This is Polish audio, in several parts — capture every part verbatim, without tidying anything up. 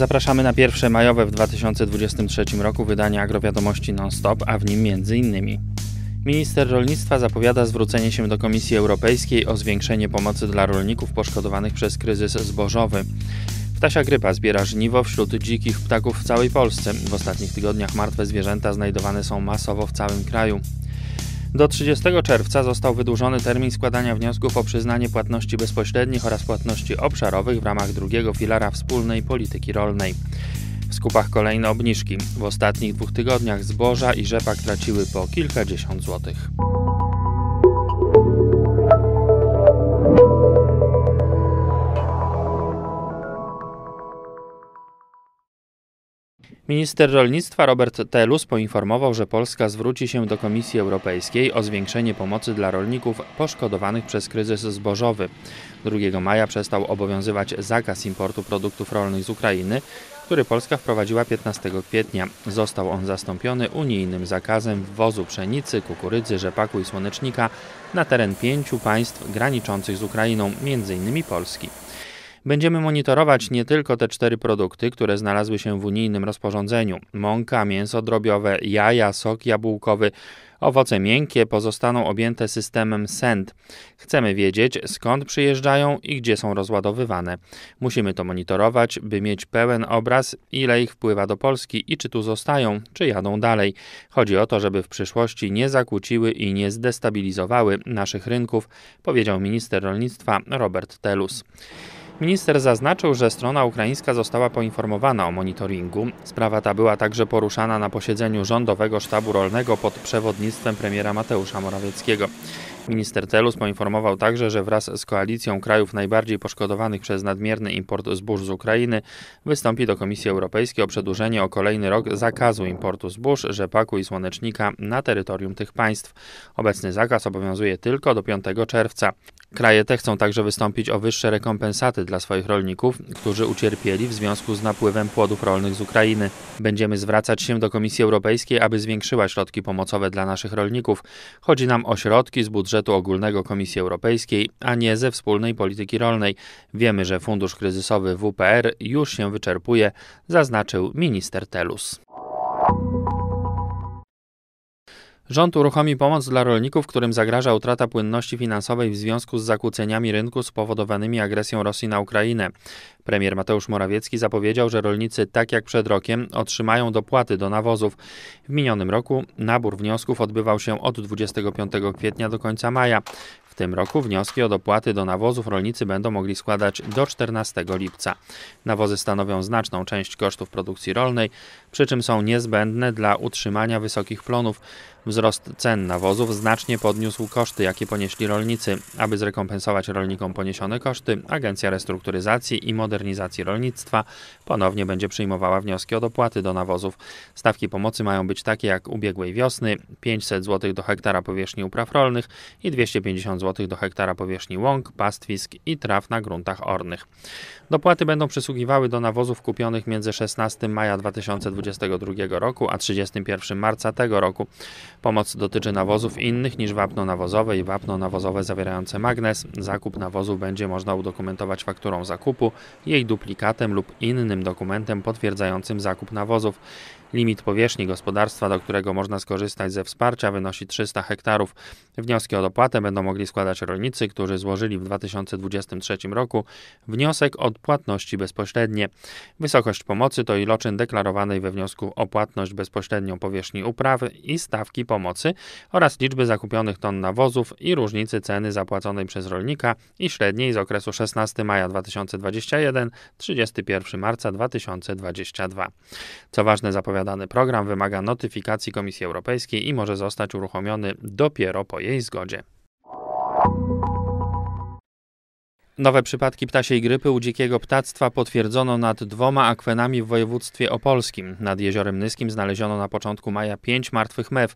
Zapraszamy na pierwsze majowe w dwa tysiące dwudziestym trzecim roku wydanie agro wiadomości non-stop, a w nim między innymi minister rolnictwa zapowiada zwrócenie się do Komisji Europejskiej o zwiększenie pomocy dla rolników poszkodowanych przez kryzys zbożowy. Ptasia grypa zbiera żniwo wśród dzikich ptaków w całej Polsce. W ostatnich tygodniach martwe zwierzęta znajdowane są masowo w całym kraju. Do trzydziestego czerwca został wydłużony termin składania wniosków o przyznanie płatności bezpośrednich oraz płatności obszarowych w ramach drugiego filara wspólnej polityki rolnej. W skupach kolejne obniżki. W ostatnich dwóch tygodniach zboża i rzepak traciły po kilkadziesiąt złotych. Minister rolnictwa Robert Telus poinformował, że Polska zwróci się do Komisji Europejskiej o zwiększenie pomocy dla rolników poszkodowanych przez kryzys zbożowy. drugiego maja przestał obowiązywać zakaz importu produktów rolnych z Ukrainy, który Polska wprowadziła piętnastego kwietnia. Został on zastąpiony unijnym zakazem wwozu pszenicy, kukurydzy, rzepaku i słonecznika na teren pięciu państw graniczących z Ukrainą, między innymi Polski. Będziemy monitorować nie tylko te cztery produkty, które znalazły się w unijnym rozporządzeniu. Mąka, mięso drobiowe, jaja, sok jabłkowy, owoce miękkie pozostaną objęte systemem S E N T. Chcemy wiedzieć, skąd przyjeżdżają i gdzie są rozładowywane. Musimy to monitorować, by mieć pełen obraz, ile ich wpływa do Polski i czy tu zostają, czy jadą dalej. Chodzi o to, żeby w przyszłości nie zakłóciły i nie zdestabilizowały naszych rynków, powiedział minister rolnictwa Robert Telus. Minister zaznaczył, że strona ukraińska została poinformowana o monitoringu. Sprawa ta była także poruszana na posiedzeniu Rządowego Sztabu Rolnego pod przewodnictwem premiera Mateusza Morawieckiego. Minister Telus poinformował także, że wraz z koalicją krajów najbardziej poszkodowanych przez nadmierny import zbóż z Ukrainy wystąpi do Komisji Europejskiej o przedłużenie o kolejny rok zakazu importu zbóż, rzepaku i słonecznika na terytorium tych państw. Obecny zakaz obowiązuje tylko do piątego czerwca. Kraje te chcą także wystąpić o wyższe rekompensaty dla swoich rolników, którzy ucierpieli w związku z napływem płodów rolnych z Ukrainy. Będziemy zwracać się do Komisji Europejskiej, aby zwiększyła środki pomocowe dla naszych rolników. Chodzi nam o środki z budżetu ogólnego Komisji Europejskiej, a nie ze wspólnej polityki rolnej. Wiemy, że fundusz kryzysowy W P R już się wyczerpuje, zaznaczył minister Telus. Rząd uruchomi pomoc dla rolników, którym zagraża utrata płynności finansowej w związku z zakłóceniami rynku spowodowanymi agresją Rosji na Ukrainę. Premier Mateusz Morawiecki zapowiedział, że rolnicy, tak jak przed rokiem, otrzymają dopłaty do nawozów. W minionym roku nabór wniosków odbywał się od dwudziestego piątego kwietnia do końca maja. W tym roku wnioski o dopłaty do nawozów rolnicy będą mogli składać do czternastego lipca. Nawozy stanowią znaczną część kosztów produkcji rolnej, przy czym są niezbędne dla utrzymania wysokich plonów. Wzrost cen nawozów znacznie podniósł koszty, jakie ponieśli rolnicy. Aby zrekompensować rolnikom poniesione koszty, Agencja Restrukturyzacji i Modernizacji Rolnictwa ponownie będzie przyjmowała wnioski o dopłaty do nawozów. Stawki pomocy mają być takie jak ubiegłej wiosny: pięćset złotych do hektara powierzchni upraw rolnych i dwieście pięćdziesiąt złotych do hektara powierzchni łąk, pastwisk i traw na gruntach ornych. Dopłaty będą przysługiwały do nawozów kupionych między szesnastego maja dwa tysiące dwudziestego drugiego roku a trzydziestego pierwszego marca tego roku. Pomoc dotyczy nawozów innych niż wapno nawozowe i wapno nawozowe zawierające magnez. Zakup nawozów będzie można udokumentować fakturą zakupu, jej duplikatem lub innym dokumentem potwierdzającym zakup nawozów. Limit powierzchni gospodarstwa, do którego można skorzystać ze wsparcia, wynosi trzysta hektarów. Wnioski o dopłatę będą mogli składać rolnicy, którzy złożyli w dwa tysiące dwudziestym trzecim roku wniosek o płatności bezpośrednie. Wysokość pomocy to iloczyn deklarowanej we wniosku o płatność bezpośrednią powierzchni uprawy i stawki pomocy oraz liczby zakupionych ton nawozów i różnicy ceny zapłaconej przez rolnika i średniej z okresu szesnastego maja dwa tysiące dwudziestego pierwszego - trzydziestego pierwszego marca dwa tysiące dwudziestego drugiego. Co ważne, zapowiada Dany program wymaga notyfikacji Komisji Europejskiej i może zostać uruchomiony dopiero po jej zgodzie. Nowe przypadki ptasiej grypy u dzikiego ptactwa potwierdzono nad dwoma akwenami w województwie opolskim. Nad Jeziorem Nyskim znaleziono na początku maja pięć martwych mew,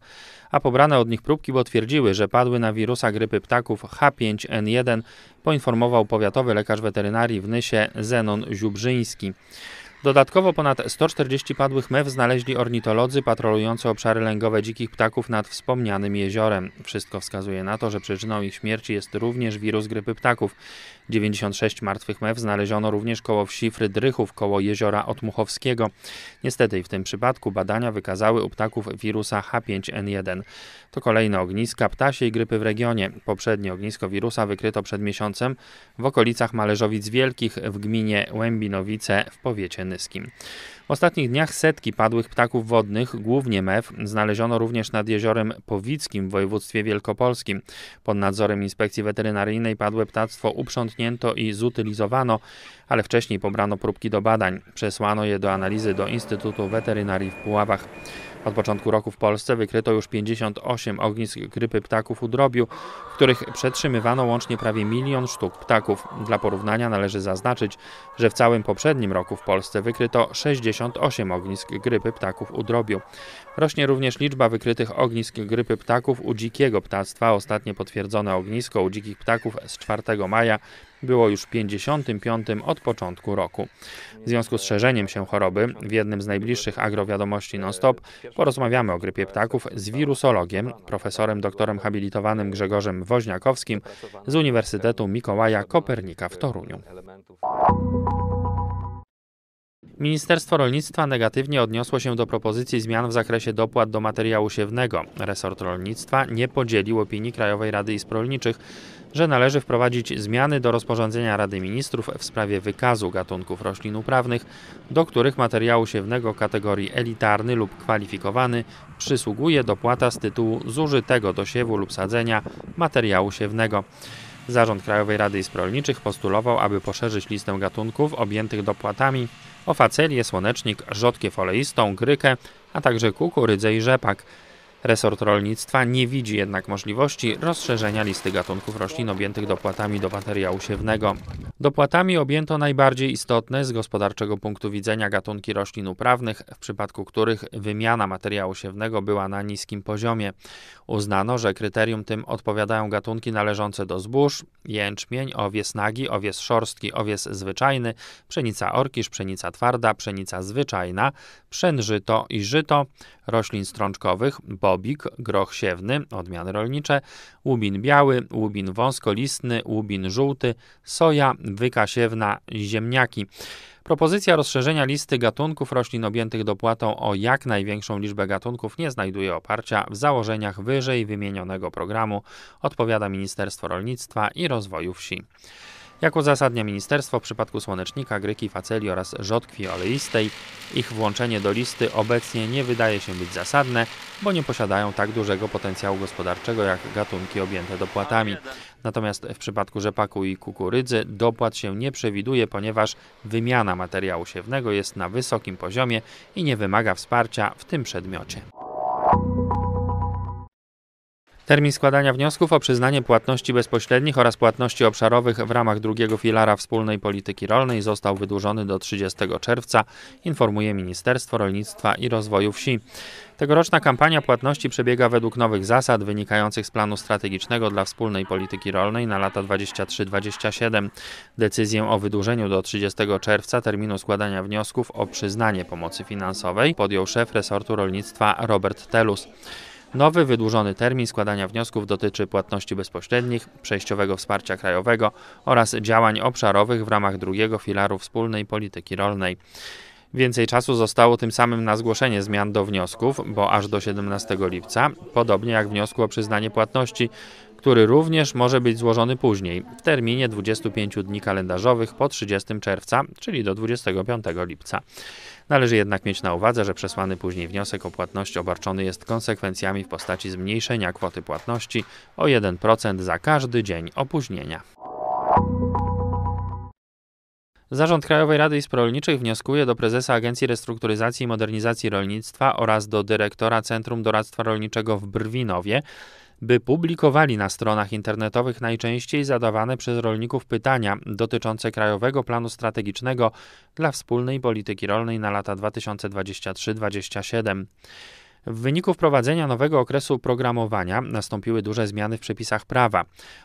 a pobrane od nich próbki potwierdziły, że padły na wirusa grypy ptaków H pięć N jeden, poinformował powiatowy lekarz weterynarii w Nysie Zenon Żubrzyński. Dodatkowo ponad sto czterdzieści padłych mew znaleźli ornitolodzy patrolujący obszary lęgowe dzikich ptaków nad wspomnianym jeziorem. Wszystko wskazuje na to, że przyczyną ich śmierci jest również wirus grypy ptaków. dziewięćdziesiąt sześć martwych mew znaleziono również koło wsi Frydrychów, koło jeziora Otmuchowskiego. Niestety w tym przypadku badania wykazały u ptaków wirusa H pięć N jeden. To kolejne ogniska ptasiej grypy w regionie. Poprzednie ognisko wirusa wykryto przed miesiącem w okolicach Mależowic Wielkich w gminie Łębinowice w powiecie nyskim. W ostatnich dniach setki padłych ptaków wodnych, głównie mew, znaleziono również nad jeziorem Powickim w województwie wielkopolskim. Pod nadzorem Inspekcji Weterynaryjnej padłe ptactwo uprzątnięto i zutylizowano, ale wcześniej pobrano próbki do badań. Przesłano je do analizy do Instytutu Weterynarii w Puławach. Od początku roku w Polsce wykryto już pięćdziesiąt osiem ognisk grypy ptaków u drobiu, w których przetrzymywano łącznie prawie milion sztuk ptaków. Dla porównania należy zaznaczyć, że w całym poprzednim roku w Polsce wykryto sześćdziesiąt osiem ognisk grypy ptaków u drobiu. Rośnie również liczba wykrytych ognisk grypy ptaków u dzikiego ptactwa. Ostatnie potwierdzone ognisko u dzikich ptaków z czwartego maja było już pięćdziesiątym piątym od początku roku. W związku z szerzeniem się choroby w jednym z najbliższych agro wiadomości non-stop porozmawiamy o grypie ptaków z wirusologiem, profesorem doktorem habilitowanym Grzegorzem Woźniakowskim z Uniwersytetu Mikołaja Kopernika w Toruniu. Ministerstwo Rolnictwa negatywnie odniosło się do propozycji zmian w zakresie dopłat do materiału siewnego. Resort rolnictwa nie podzielił opinii Krajowej Rady Izb Rolniczych, że należy wprowadzić zmiany do rozporządzenia Rady Ministrów w sprawie wykazu gatunków roślin uprawnych, do których materiału siewnego kategorii elitarny lub kwalifikowany przysługuje dopłata z tytułu zużytego do siewu lub sadzenia materiału siewnego. Zarząd Krajowej Rady Izb Rolniczych postulował, aby poszerzyć listę gatunków objętych dopłatami o facelię, słonecznik, rzodkiew oleistą, grykę, a także kukurydzę i rzepak. Resort rolnictwa nie widzi jednak możliwości rozszerzenia listy gatunków roślin objętych dopłatami do materiału siewnego. Dopłatami objęto najbardziej istotne z gospodarczego punktu widzenia gatunki roślin uprawnych, w przypadku których wymiana materiału siewnego była na niskim poziomie. Uznano, że kryterium tym odpowiadają gatunki należące do zbóż, jęczmień, owies nagi, owies szorstki, owies zwyczajny, pszenica orkisz, pszenica twarda, pszenica zwyczajna, pszenżyto i żyto, roślin strączkowych, bobik, groch siewny, odmiany rolnicze, łubin biały, łubin wąskolistny, łubin żółty, soja, wyka siewna, ziemniaki. Propozycja rozszerzenia listy gatunków roślin objętych dopłatą o jak największą liczbę gatunków nie znajduje oparcia w założeniach wyżej wymienionego programu, odpowiada Ministerstwo Rolnictwa i Rozwoju Wsi. Jak uzasadnia ministerstwo, w przypadku słonecznika, gryki, faceli oraz rzodkwi oleistej ich włączenie do listy obecnie nie wydaje się być zasadne, bo nie posiadają tak dużego potencjału gospodarczego jak gatunki objęte dopłatami. Natomiast w przypadku rzepaku i kukurydzy dopłat się nie przewiduje, ponieważ wymiana materiału siewnego jest na wysokim poziomie i nie wymaga wsparcia w tym przedmiocie. Termin składania wniosków o przyznanie płatności bezpośrednich oraz płatności obszarowych w ramach drugiego filara wspólnej polityki rolnej został wydłużony do trzydziestego czerwca, informuje Ministerstwo Rolnictwa i Rozwoju Wsi. Tegoroczna kampania płatności przebiega według nowych zasad wynikających z planu strategicznego dla wspólnej polityki rolnej na lata dwadzieścia trzy dwadzieścia siedem. Decyzję o wydłużeniu do trzydziestego czerwca terminu składania wniosków o przyznanie pomocy finansowej podjął szef resortu rolnictwa Robert Telus. Nowy, wydłużony termin składania wniosków dotyczy płatności bezpośrednich, przejściowego wsparcia krajowego oraz działań obszarowych w ramach drugiego filaru wspólnej polityki rolnej. Więcej czasu zostało tym samym na zgłoszenie zmian do wniosków, bo aż do siedemnastego lipca, podobnie jak wniosku o przyznanie płatności, który również może być złożony później, w terminie dwudziestu pięciu dni kalendarzowych po trzydziestego czerwca, czyli do dwudziestego piątego lipca. Należy jednak mieć na uwadze, że przesłany później wniosek o płatność obarczony jest konsekwencjami w postaci zmniejszenia kwoty płatności o jeden procent za każdy dzień opóźnienia. Zarząd Krajowej Rady Izb Rolniczych wnioskuje do prezesa Agencji Restrukturyzacji i Modernizacji Rolnictwa oraz do dyrektora Centrum Doradztwa Rolniczego w Brwinowie, by publikowali na stronach internetowych najczęściej zadawane przez rolników pytania dotyczące Krajowego Planu Strategicznego dla Wspólnej Polityki Rolnej na lata dwa tysiące dwudziesty trzeci do dwa tysiące dwudziesty siódmy. W wyniku wprowadzenia nowego okresu programowania nastąpiły duże zmiany w przepisach prawa.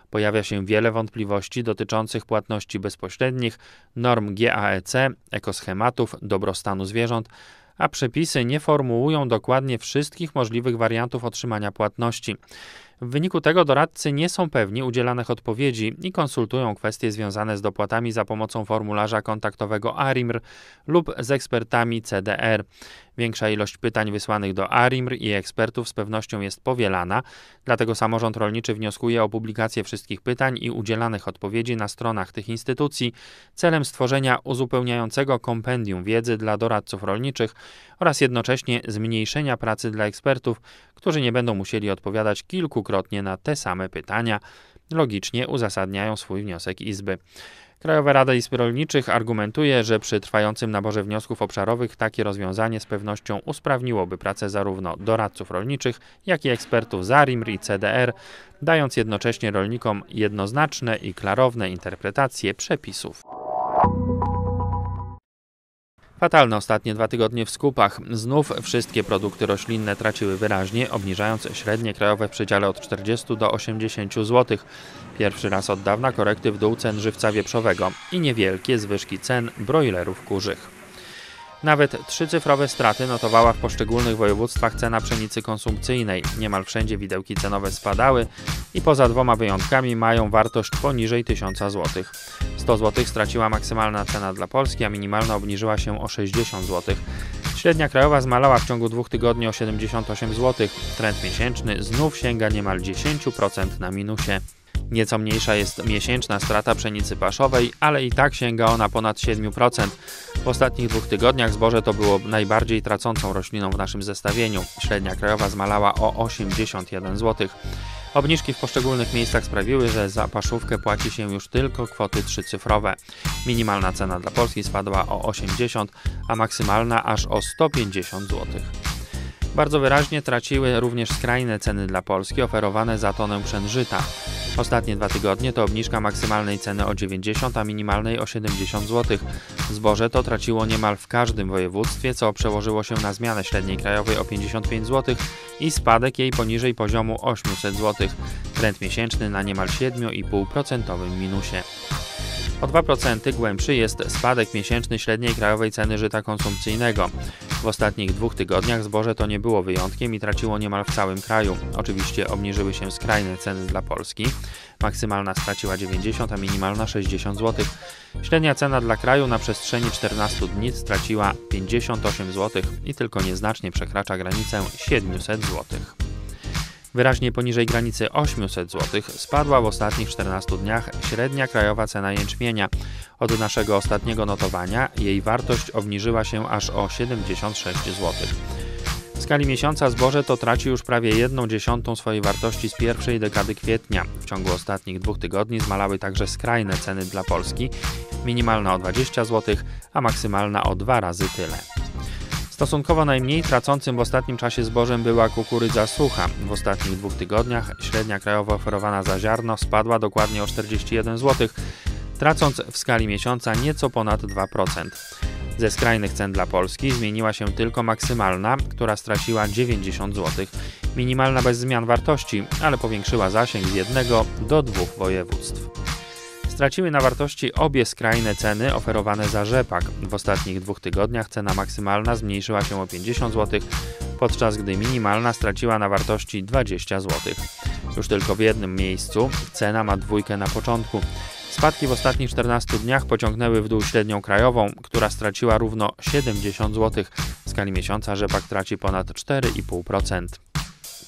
Pojawia się wiele wątpliwości dotyczących płatności bezpośrednich, norm G A E C, ekoschematów, dobrostanu zwierząt, a przepisy nie formułują dokładnie wszystkich możliwych wariantów otrzymania płatności. W wyniku tego doradcy nie są pewni udzielanych odpowiedzi i konsultują kwestie związane z dopłatami za pomocą formularza kontaktowego ARiMR lub z ekspertami C D R. Większa ilość pytań wysłanych do ARiMR i ekspertów z pewnością jest powielana, dlatego samorząd rolniczy wnioskuje o publikację wszystkich pytań i udzielanych odpowiedzi na stronach tych instytucji celem stworzenia uzupełniającego kompendium wiedzy dla doradców rolniczych oraz jednocześnie zmniejszenia pracy dla ekspertów, którzy nie będą musieli odpowiadać kilkukrotnie na te same pytania. Logicznie uzasadniają swój wniosek izby. Krajowa Rada Izb Rolniczych argumentuje, że przy trwającym naborze wniosków obszarowych takie rozwiązanie z pewnością usprawniłoby pracę zarówno doradców rolniczych, jak i ekspertów z ARiMR i C D R, dając jednocześnie rolnikom jednoznaczne i klarowne interpretacje przepisów. Fatalne ostatnie dwa tygodnie w skupach. Znów wszystkie produkty roślinne traciły wyraźnie, obniżając średnie krajowe w przedziale od czterdziestu do osiemdziesięciu złotych. Pierwszy raz od dawna korekty w dół cen żywca wieprzowego i niewielkie zwyżki cen brojlerów kurzych. Nawet trzycyfrowe straty notowała w poszczególnych województwach cena pszenicy konsumpcyjnej. Niemal wszędzie widełki cenowe spadały i poza dwoma wyjątkami mają wartość poniżej tysiąca złotych. sto złotych straciła maksymalna cena dla Polski, a minimalna obniżyła się o sześćdziesiąt złotych. Średnia krajowa zmalała w ciągu dwóch tygodni o siedemdziesiąt osiem złotych. Trend miesięczny znów sięga niemal dziesięciu procent na minusie. Nieco mniejsza jest miesięczna strata pszenicy paszowej, ale i tak sięga ona ponad siedmiu procent. W ostatnich dwóch tygodniach zboże to było najbardziej tracącą rośliną w naszym zestawieniu. Średnia krajowa zmalała o osiemdziesiąt jeden złotych. Obniżki w poszczególnych miejscach sprawiły, że za paszówkę płaci się już tylko kwoty trzycyfrowe. Minimalna cena dla Polski spadła o osiemdziesiąt, a maksymalna aż o sto pięćdziesiąt złotych. Bardzo wyraźnie traciły również skrajne ceny dla Polski oferowane za tonę pszenżyta. Ostatnie dwa tygodnie to obniżka maksymalnej ceny o dziewięćdziesiąt, a minimalnej o siedemdziesiąt złotych. Zboże to traciło niemal w każdym województwie, co przełożyło się na zmianę średniej krajowej o pięćdziesiąt pięć złotych i spadek jej poniżej poziomu osiemset złotych. Trend miesięczny na niemal siedmiu i pół procent minusie. O dwa procent głębszy jest spadek miesięczny średniej krajowej ceny żyta konsumpcyjnego. W ostatnich dwóch tygodniach zboże to nie było wyjątkiem i traciło niemal w całym kraju. Oczywiście obniżyły się skrajne ceny dla Polski. Maksymalna straciła dziewięćdziesiąt, a minimalna sześćdziesiąt złotych. Średnia cena dla kraju na przestrzeni czternastu dni straciła pięćdziesiąt osiem złotych i tylko nieznacznie przekracza granicę siedmiuset złotych. Wyraźnie poniżej granicy osiemset złotych spadła w ostatnich czternastu dniach średnia krajowa cena jęczmienia. Od naszego ostatniego notowania jej wartość obniżyła się aż o siedemdziesiąt sześć złotych. W skali miesiąca zboże to traci już prawie jedną dziesiątą swojej wartości z pierwszej dekady kwietnia. W ciągu ostatnich dwóch tygodni zmalały także skrajne ceny dla Polski. Minimalna o dwadzieścia złotych, a maksymalna o dwa razy tyle. Stosunkowo najmniej tracącym w ostatnim czasie zbożem była kukurydza sucha. W ostatnich dwóch tygodniach średnia krajowa oferowana za ziarno spadła dokładnie o czterdzieści jeden złotych, tracąc w skali miesiąca nieco ponad dwa procent. Ze skrajnych cen dla Polski zmieniła się tylko maksymalna, która straciła dziewięćdziesiąt złotych. Minimalna bez zmian wartości, ale powiększyła zasięg z jednego do dwóch województw. Straciły na wartości obie skrajne ceny oferowane za rzepak. W ostatnich dwóch tygodniach cena maksymalna zmniejszyła się o pięćdziesiąt złotych, podczas gdy minimalna straciła na wartości dwadzieścia złotych. Już tylko w jednym miejscu cena ma dwójkę na początku. Spadki w ostatnich czternastu dniach pociągnęły w dół średnią krajową, która straciła równo siedemdziesiąt złotych. W skali miesiąca rzepak traci ponad cztery i pół procent.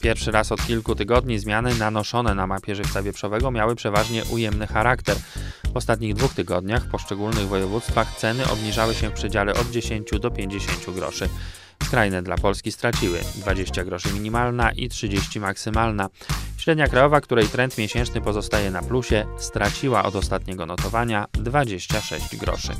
Pierwszy raz od kilku tygodni zmiany nanoszone na mapie żywca wieprzowego miały przeważnie ujemny charakter. W ostatnich dwóch tygodniach w poszczególnych województwach ceny obniżały się w przedziale od dziesięciu do pięćdziesięciu groszy. Skrajne dla Polski straciły dwadzieścia groszy minimalna i trzydzieści maksymalna. Średnia krajowa, której trend miesięczny pozostaje na plusie, straciła od ostatniego notowania dwadzieścia sześć groszy.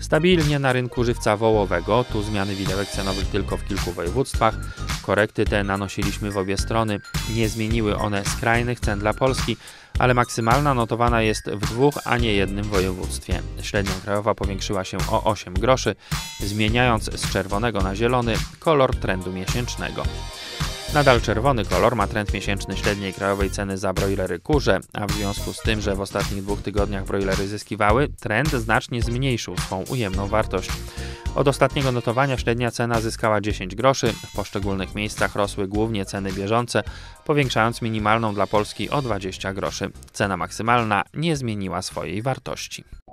Stabilnie na rynku żywca wołowego, tu zmiany widełek cenowych tylko w kilku województwach. Korekty te nanosiliśmy w obie strony. Nie zmieniły one skrajnych cen dla Polski, ale maksymalna notowana jest w dwóch, a nie jednym województwie. Średnia krajowa powiększyła się o osiem groszy, zmieniając z czerwonego na zielony kolor trendu miesięcznego. Nadal czerwony kolor ma trend miesięczny średniej krajowej ceny za brojlery kurze, a w związku z tym, że w ostatnich dwóch tygodniach brojlery zyskiwały, trend znacznie zmniejszył swą ujemną wartość. Od ostatniego notowania średnia cena zyskała dziesięć groszy. W poszczególnych miejscach rosły głównie ceny bieżące, powiększając minimalną dla Polski o dwadzieścia groszy. Cena maksymalna nie zmieniła swojej wartości.